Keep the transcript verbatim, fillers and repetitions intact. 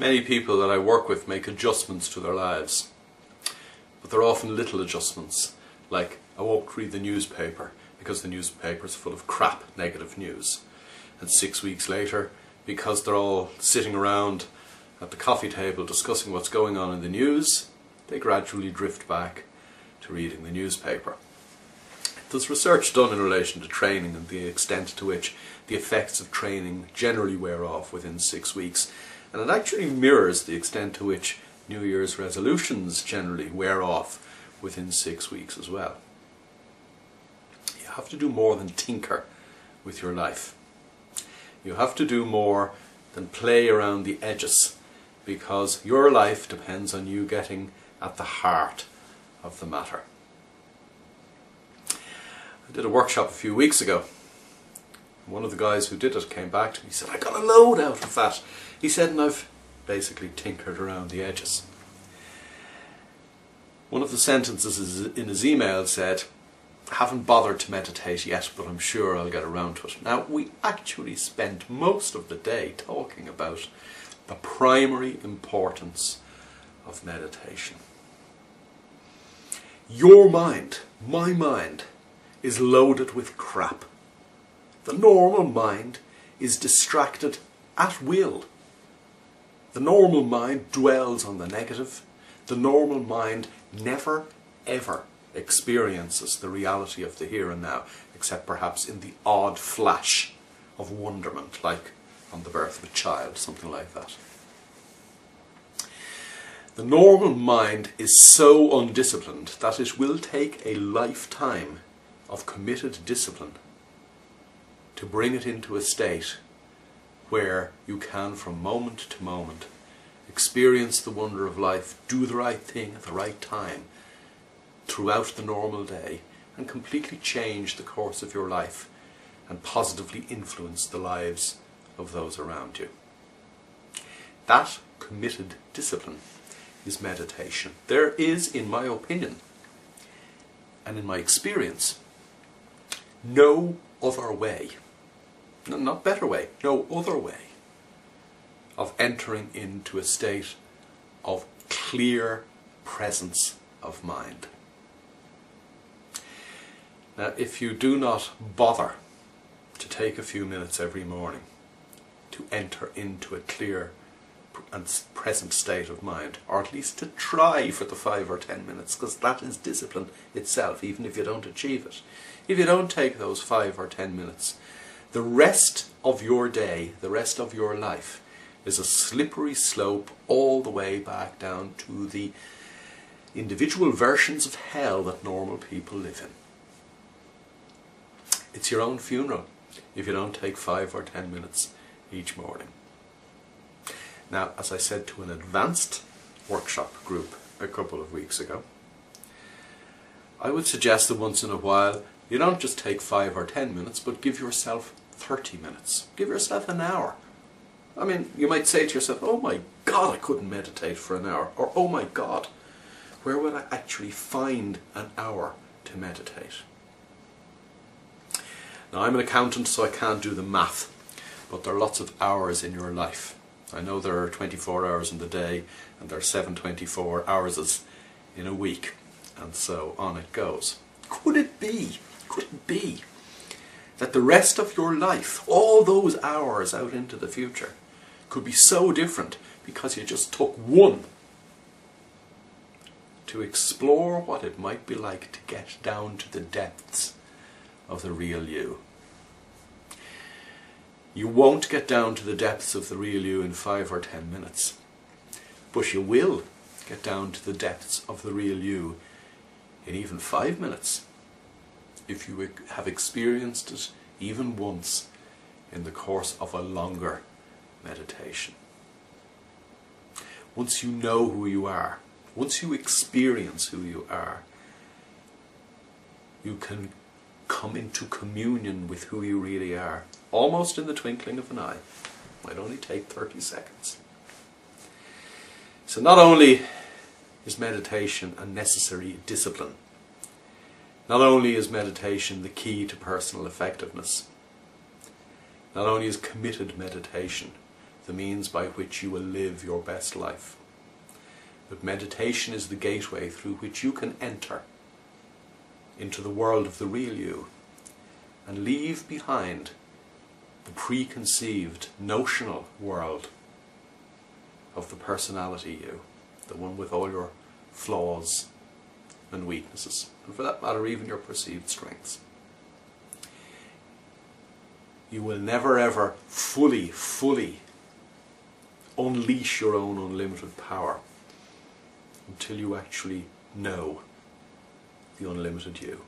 Many people that I work with make adjustments to their lives, but they're often little adjustments, like I won't read the newspaper because the newspaper's full of crap, negative news. And six weeks later, because they're all sitting around at the coffee table discussing what's going on in the news, they gradually drift back to reading the newspaper. There's research done in relation to training and the extent to which the effects of training generally wear off within six weeks. And it actually mirrors the extent to which New Year's resolutions generally wear off within six weeks as well. You have to do more than tinker with your life. You have to do more than play around the edges, because your life depends on you getting at the heart of the matter. I did a workshop a few weeks ago. One of the guys who did it came back to me and said, I got a load out of that. He said, and I've basically tinkered around the edges. One of the sentences in his email said, I haven't bothered to meditate yet, but I'm sure I'll get around to it. Now, we actually spent most of the day talking about the primary importance of meditation. Your mind, my mind, is loaded with crap. The normal mind is distracted at will. The normal mind dwells on the negative. The normal mind never, ever experiences the reality of the here and now, except perhaps in the odd flash of wonderment, like on the birth of a child, something like that. The normal mind is so undisciplined that it will take a lifetime of committed discipline to bring it into a state where you can, from moment to moment, experience the wonder of life, do the right thing at the right time throughout the normal day, and completely change the course of your life and positively influence the lives of those around you. That committed discipline is meditation. There is, in my opinion and in my experience, no other way, no, not better way, no other way of entering into a state of clear presence of mind. Now, if you do not bother to take a few minutes every morning to enter into a clear and present state of mind, or at least to try for the five or ten minutes, because that is discipline itself, even if you don't achieve it. If you don't take those five or ten minutes, the rest of your day, the rest of your life, is a slippery slope all the way back down to the individual versions of hell that normal people live in. It's your own funeral if you don't take five or ten minutes each morning. Now, as I said to an advanced workshop group a couple of weeks ago, I would suggest that once in a while you don't just take five or ten minutes, but give yourself thirty minutes. Give yourself an hour. I mean, you might say to yourself, oh my God, I couldn't meditate for an hour. Or, oh my God, where would I actually find an hour to meditate? Now, I'm an accountant, so I can't do the math, but there are lots of hours in your life. I know there are twenty-four hours in the day, and there are seven twenty-four hours in a week, and so on it goes. Could it be, could it be, that the rest of your life, all those hours out into the future, could be so different because you just took one to explore what it might be like to get down to the depths of the real you? You won't get down to the depths of the real you in five or ten minutes, but you will get down to the depths of the real you in even five minutes, if you have experienced it even once in the course of a longer meditation. Once you know who you are, once you experience who you are, you can come into communion with who you really are, almost in the twinkling of an eye. It might only take thirty seconds. So not only is meditation a necessary discipline, not only is meditation the key to personal effectiveness, not only is committed meditation the means by which you will live your best life. But meditation is the gateway through which you can enter into the world of the real you and leave behind the preconceived, notional world of the personality you, the one with all your flaws and weaknesses, and for that matter even your perceived strengths. You will never ever fully, fully unleash your own unlimited power until you actually know the unlimited you.